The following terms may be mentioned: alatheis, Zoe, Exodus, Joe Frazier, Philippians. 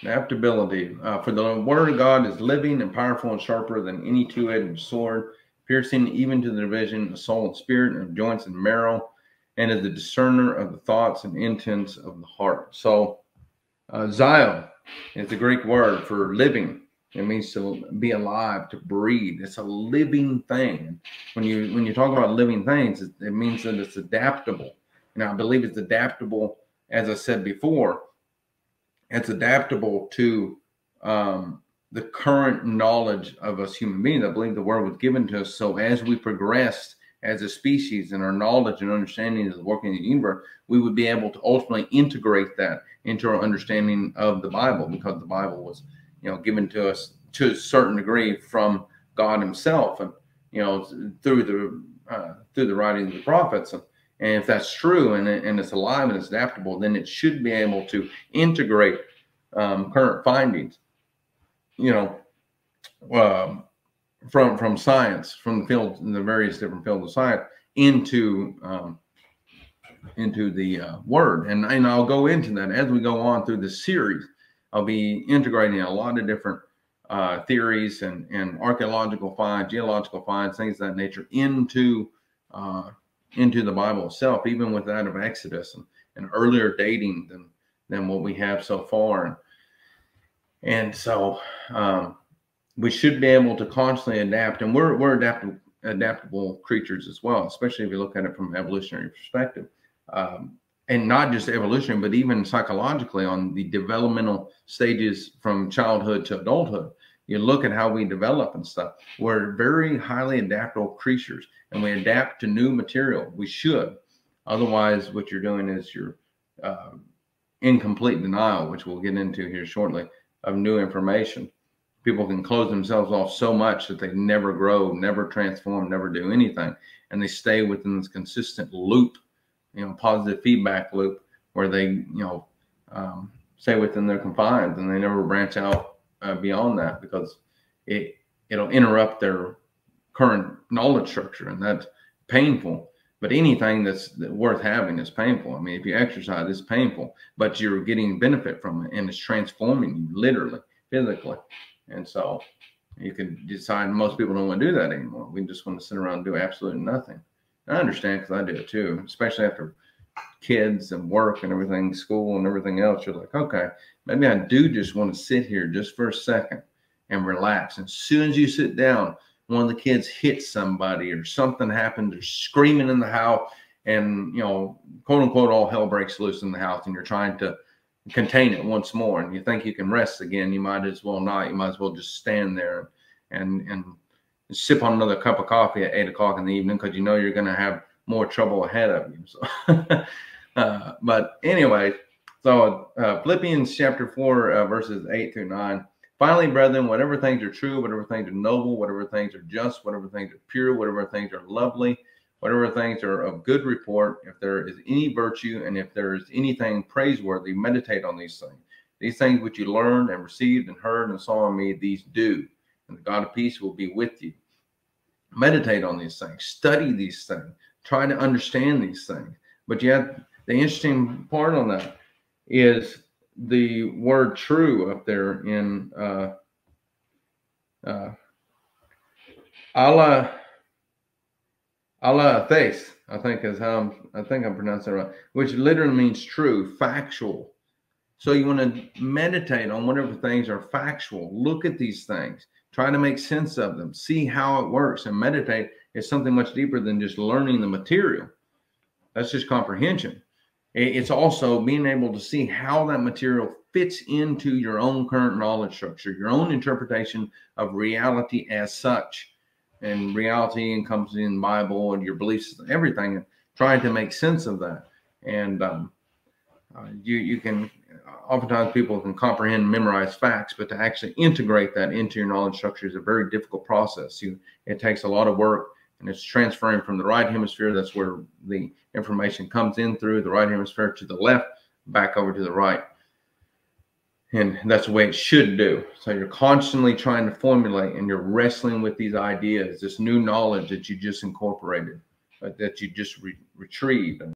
Adaptability. For the word of God is living and powerful and sharper than any two-edged sword, piercing even to the division of soul and spirit and of joints and marrow, and is the discerner of the thoughts and intents of the heart. So Zoe is the Greek word for living. It means to be alive, to breathe. It's a living thing. When you talk about living things, it means that it's adaptable. And I believe it's adaptable, as I said before, it's adaptable to the current knowledge of us human beings. I believe the word was given to us. So as we progressed as a species in our knowledge and understanding of the working of the universe, we would be able to ultimately integrate that into our understanding of the Bible, because the Bible was, you know, given to us to a certain degree from God himself, and, you know, through the writings of the prophets. And if that's true, and it's alive and it's adaptable, then it should be able to integrate current findings, you know, from science, from the field, the various different fields of science, into the word. And I'll go into that as we go on through this series. I'll be integrating a lot of different theories and archaeological finds, geological finds, things of that nature into the Bible itself, even with that of Exodus and earlier dating than what we have so far. And so we should be able to constantly adapt, and we're adaptable creatures as well, especially if you look at it from an evolutionary perspective, and not just evolution, but even psychologically on the developmental stages from childhood to adulthood. You look at how we develop and stuff. We're very highly adaptable creatures, and we adapt to new material. We should. Otherwise, what you're doing is you're in complete denial, which we'll get into here shortly, of new information. People can close themselves off so much that they never grow, never transform, never do anything. And they stay within this consistent loop, you know, positive feedback loop, where they, you know, stay within their confines, and they never branch out beyond that, because it'll interrupt their current knowledge structure, and that's painful. But anything that's worth having is painful. I mean, if you exercise, it's painful, but you're getting benefit from it, and it's transforming you literally, physically. And so you can decide, most people don't want to do that anymore. We just want to sit around and do absolutely nothing. I understand, because I do it too, especially after kids and work and everything, school and everything else. You're like, okay, maybe I do just want to sit here just for a second and relax. And as soon as you sit down, one of the kids hits somebody or something happens, they're screaming in the house, and, you know, quote unquote, all hell breaks loose in the house, and you're trying to contain it once more. And you think you can rest again. You might as well not. You might as well just stand there and sip on another cup of coffee at 8 o'clock in the evening, because you know you're going to have more trouble ahead of you. So, but anyway, so Philippians chapter 4, verses 8 through 9. Finally, brethren, whatever things are true, whatever things are noble, whatever things are just, whatever things are pure, whatever things are lovely, whatever things are of good report, if there is any virtue and if there is anything praiseworthy, meditate on these things. These things which you learned and received and heard and saw in me, these do, and the God of peace will be with you. Meditate on these things, study these things, try to understand these things. But yet, the interesting part on that is the word true up there in alatheis, I think is how I think I'm pronouncing it right, which literally means true, factual. So you want to meditate on whatever things are factual. Look at these things, try to make sense of them, see how it works, and meditate is something much deeper than just learning the material. That's just comprehension. It's also being able to see how that material fits into your own current knowledge structure, your own interpretation of reality as such. And reality encompassing the Bible and your beliefs, everything, and trying to make sense of that. And you can, oftentimes people can comprehend and memorize facts, but to actually integrate that into your knowledge structure is a very difficult process. It takes a lot of work. And it's transferring from the right hemisphere, that's where the information comes in through the right hemisphere, to the left, back over to the right. And that's the way it should do. So you're constantly trying to formulate, and you're wrestling with these ideas, this new knowledge that you just incorporated, that you just retrieved.